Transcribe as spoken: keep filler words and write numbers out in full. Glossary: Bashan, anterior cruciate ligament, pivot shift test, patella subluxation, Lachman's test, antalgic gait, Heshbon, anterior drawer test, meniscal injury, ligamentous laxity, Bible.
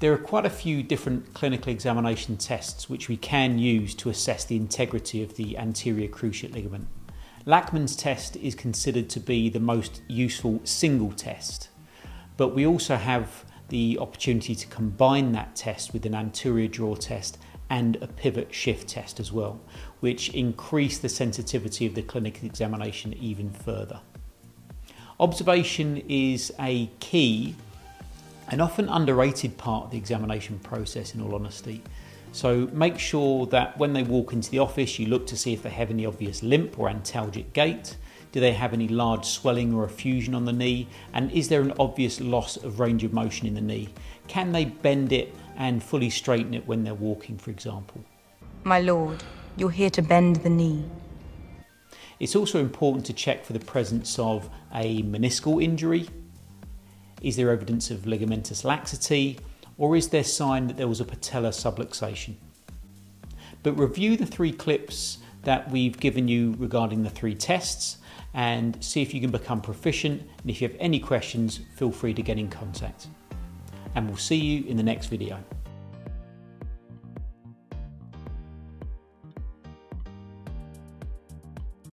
There are quite a few different clinical examination tests which we can use to assess the integrity of the anterior cruciate ligament. Lachman's test is considered to be the most useful single test, but we also have the opportunity to combine that test with an anterior drawer test and a pivot shift test as well, which increase the sensitivity of the clinical examination even further. Observation is a key and often underrated part of the examination process, in all honesty. So make sure that when they walk into the office, you look to see if they have any obvious limp or antalgic gait. Do they have any large swelling or effusion on the knee? And is there an obvious loss of range of motion in the knee? Can they bend it and fully straighten it when they're walking, for example? My lord, you're here to bend the knee. It's also important to check for the presence of a meniscal injury. Is there evidence of ligamentous laxity? Or is there sign that there was a patella subluxation? But review the three clips that we've given you regarding the three tests and see if you can become proficient. And if you have any questions, feel free to get in contact. And we'll see you in the next video.